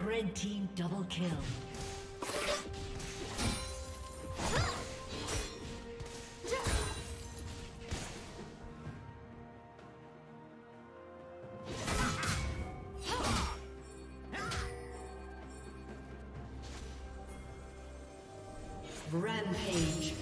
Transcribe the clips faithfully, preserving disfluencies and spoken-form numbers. Red team double kill. Rampage.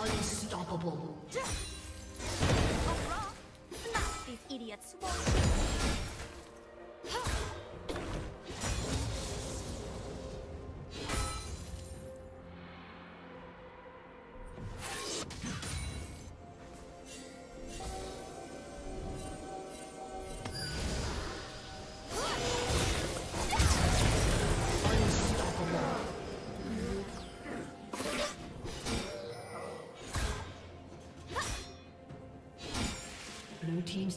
Unstoppable. Overall, smash these idiots. Blue team's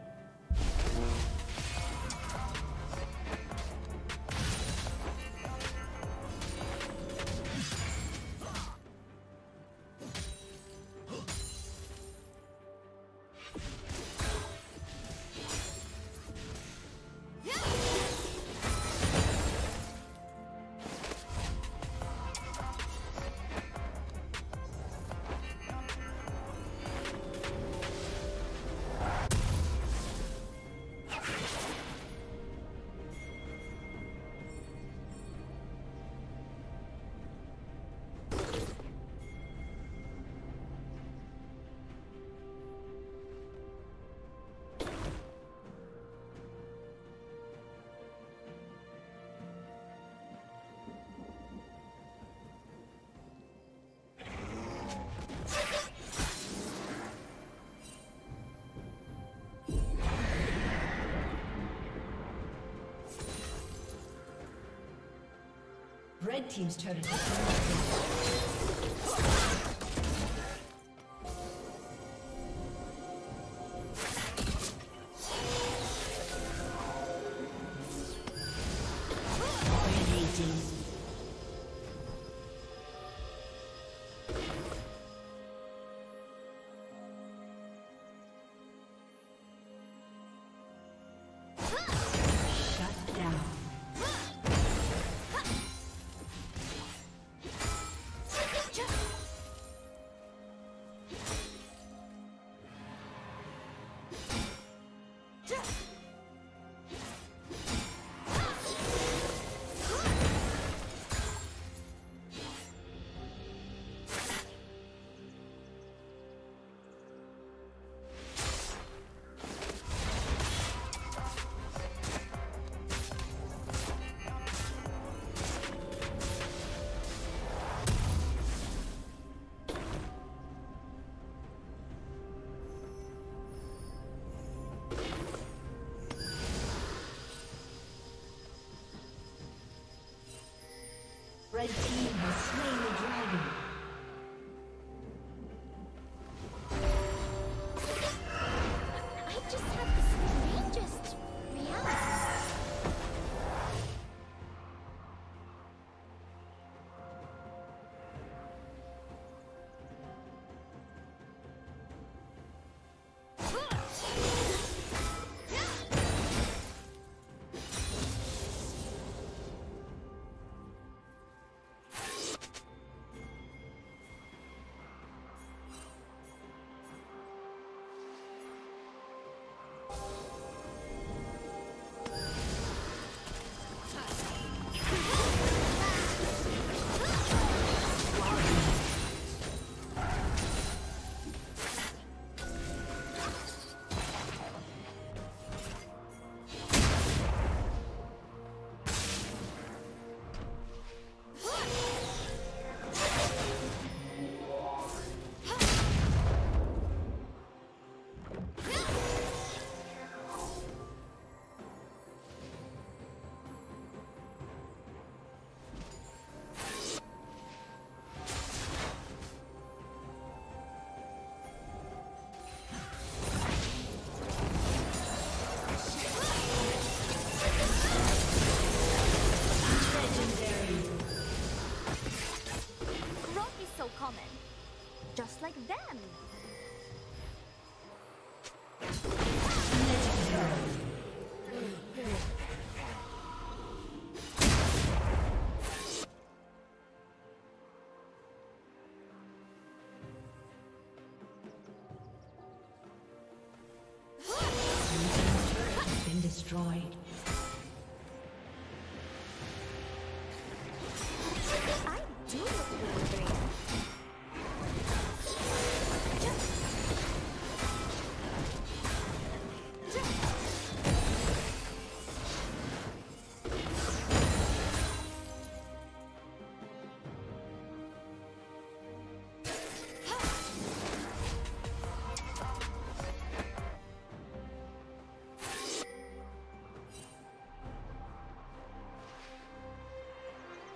Red team's turret has been destroyed. Red team has slain the dragon. Just like them. Has been destroyed.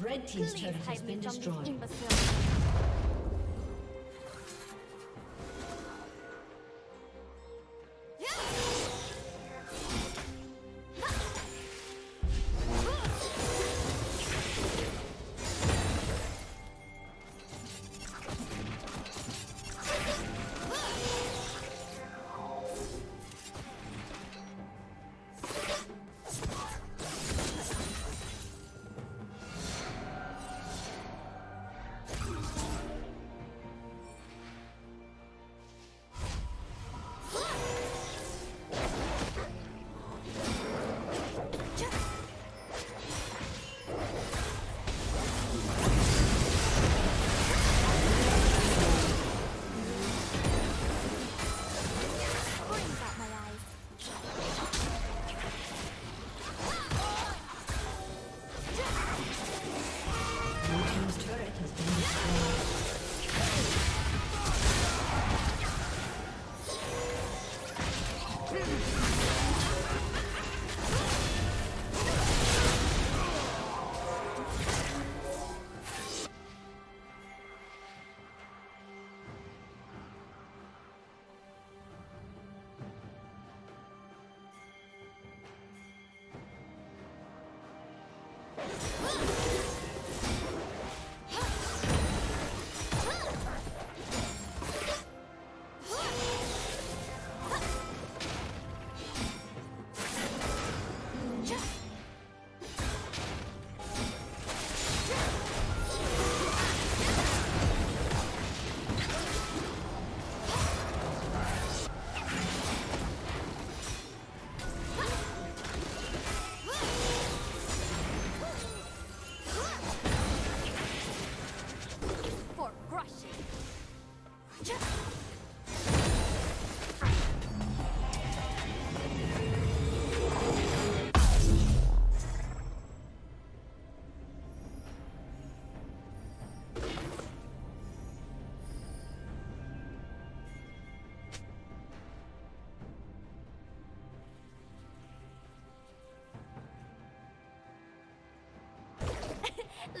Red team's turret has been destroyed.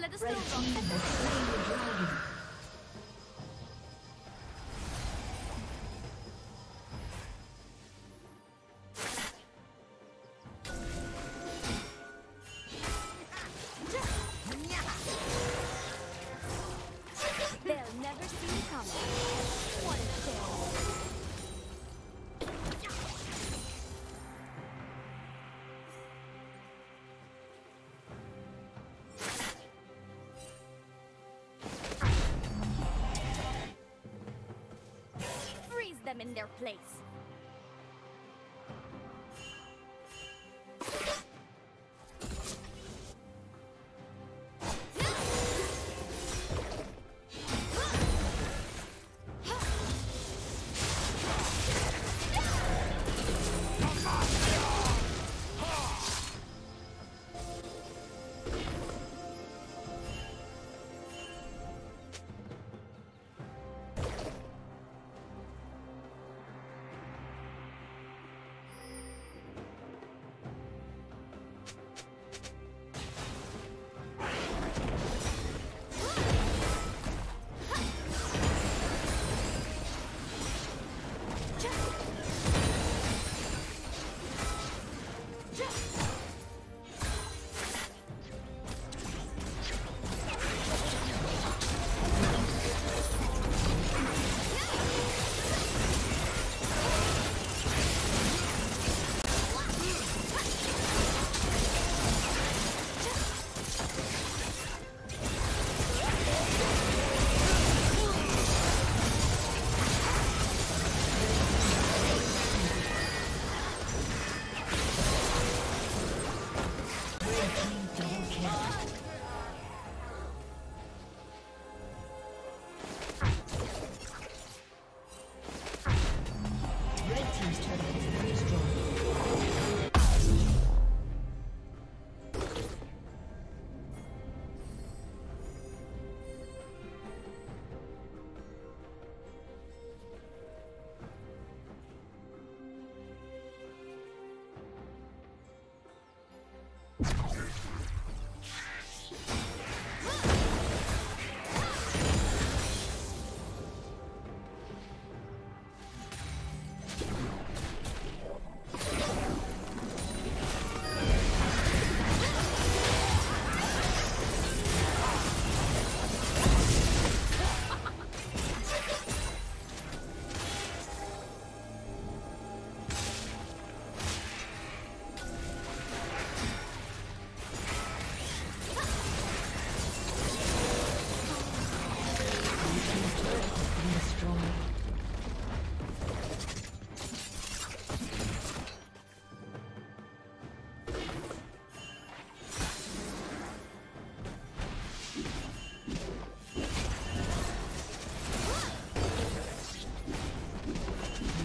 Let us Red still team has slain the dragon. In their place.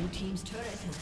Team's turret has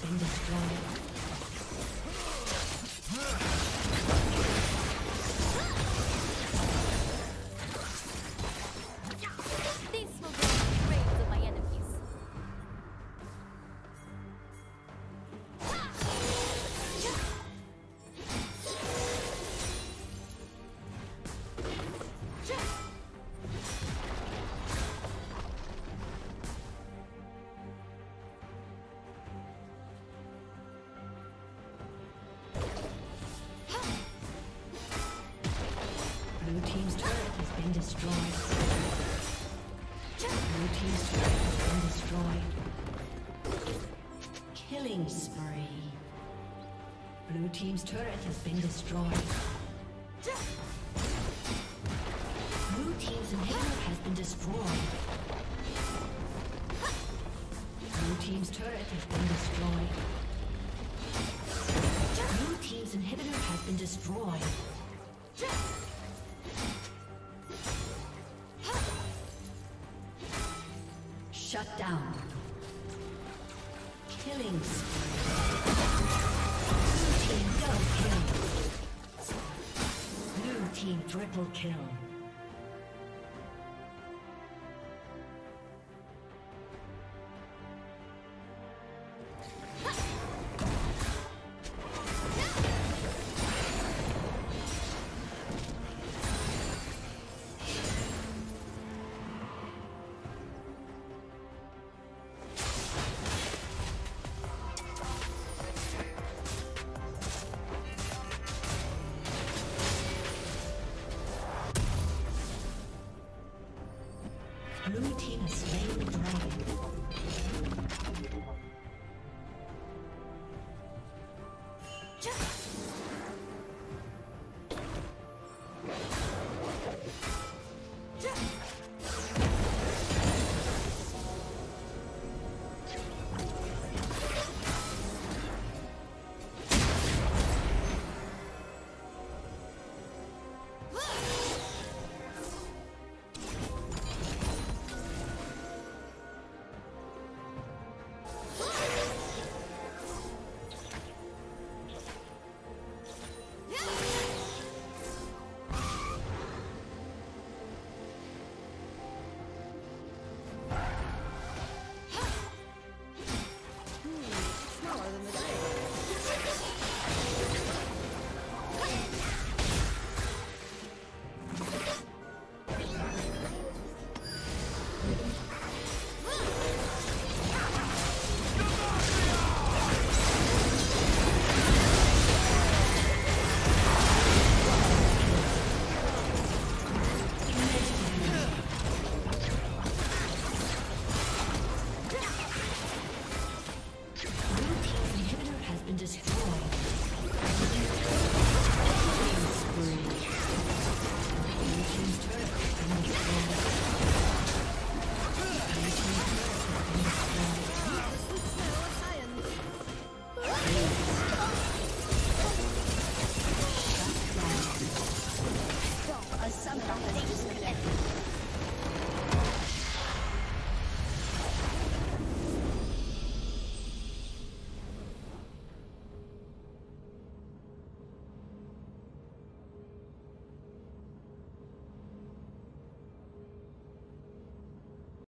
been destroyed. Killing spree. Blue team's turret has been destroyed. Blue team's inhibitor has been destroyed. Blue team's turret has been destroyed. Blue team's inhibitor has been destroyed. Shut down. Killing spree. Blue team double kill. Blue team triple kill.